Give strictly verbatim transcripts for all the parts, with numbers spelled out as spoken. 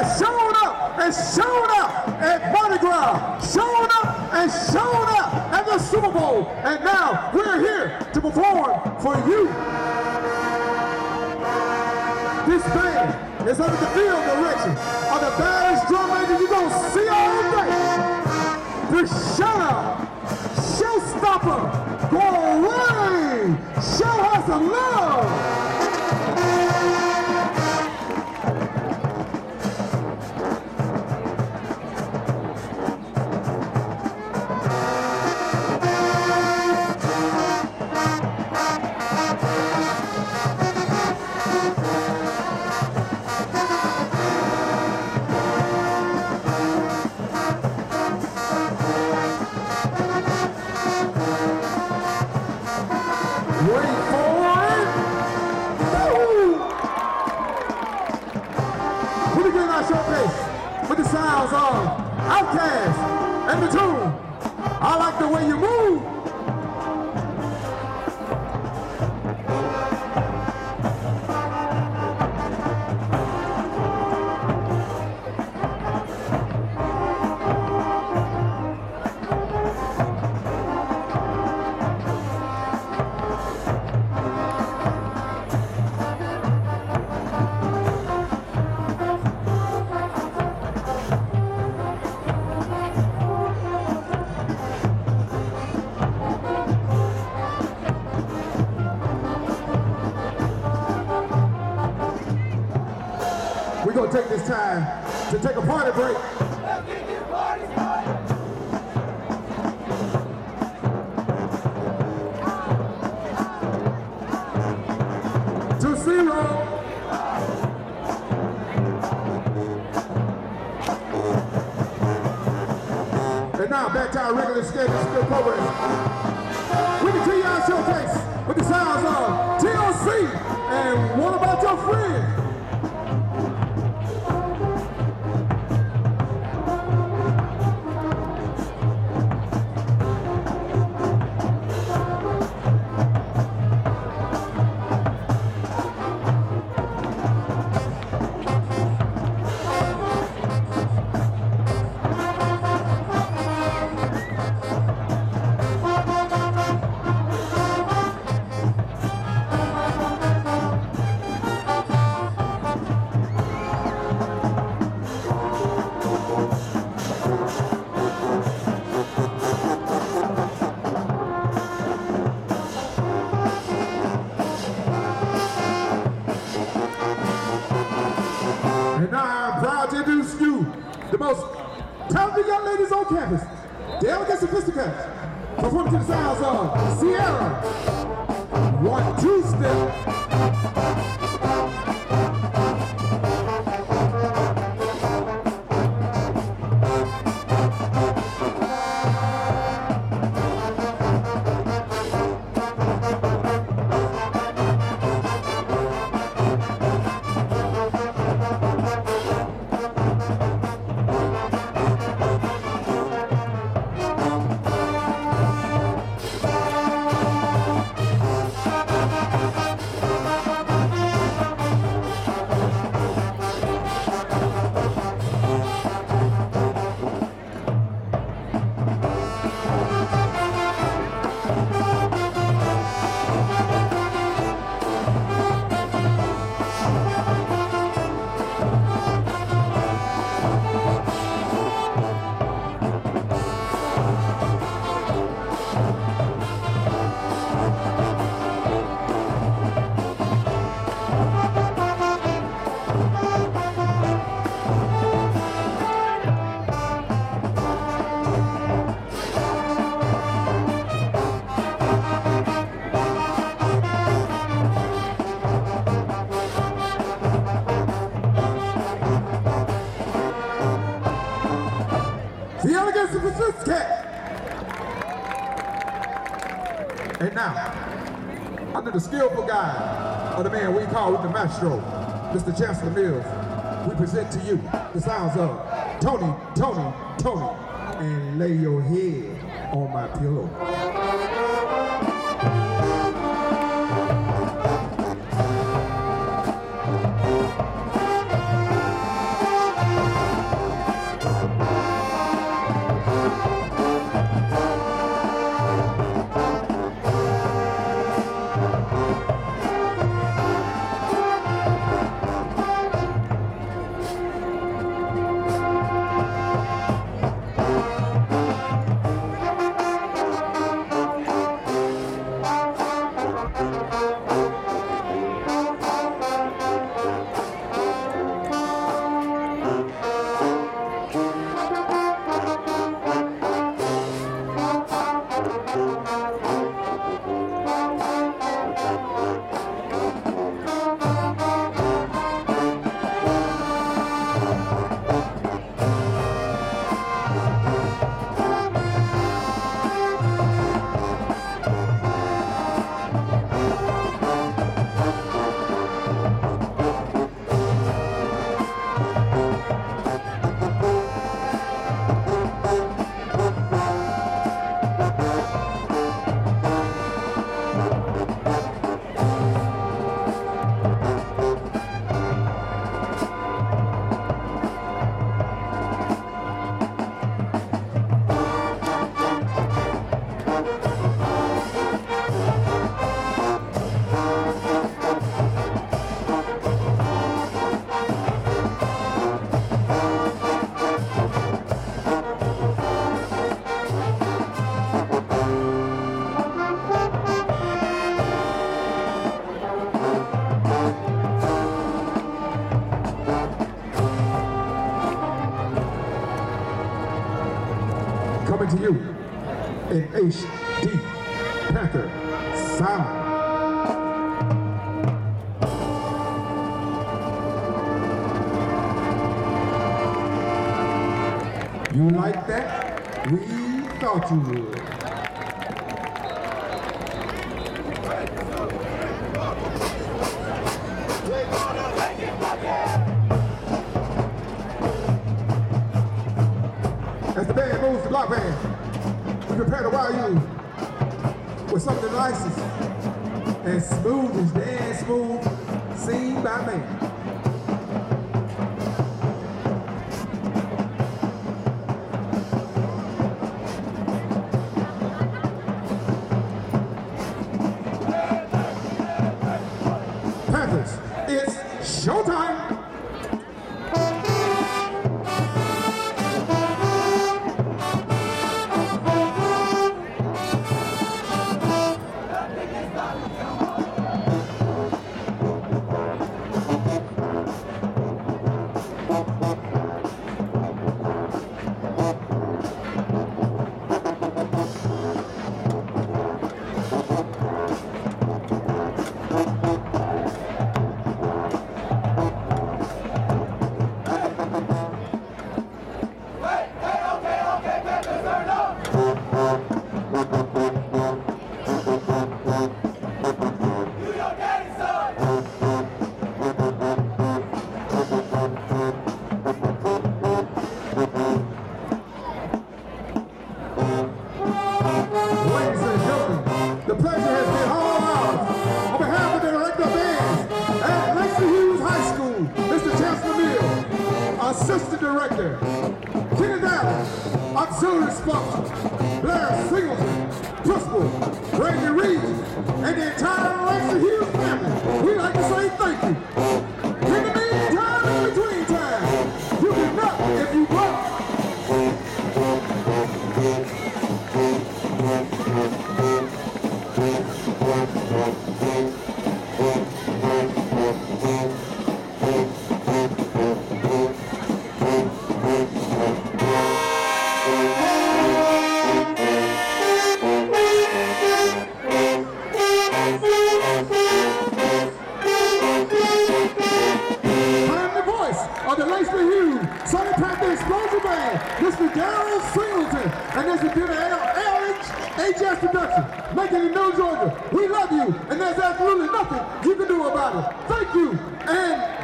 that showed up and showed up at Mardi Gras, showed up and showed up at the Super Bowl. And now we're here to perform for you. This band is under the field direction of the baddest drum major you're going to see all day. The shout-out, showstopper, go away, show us some love. Outcast and the tune. I like the way you move. Take this time to take a party break. To zero. And now back to our regular scheduled still program. We continue our showcase with the sounds of T L C and What About Your Friend? Campus. They ever get sophisticated. Performing to the sounds of Sierra. One, two, step. And now, under the skillful guide of the man we call the maestro, Mister Chancellor Mills, we present to you the sounds of Tony, Tony, Tony, and lay your head on my pillow. coming to you in H D Panther sound. You like that? We thought you would. As the band moves the block band, we prepare to wow you with some of the nicest and smoothest and smooth seen by man.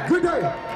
Good day.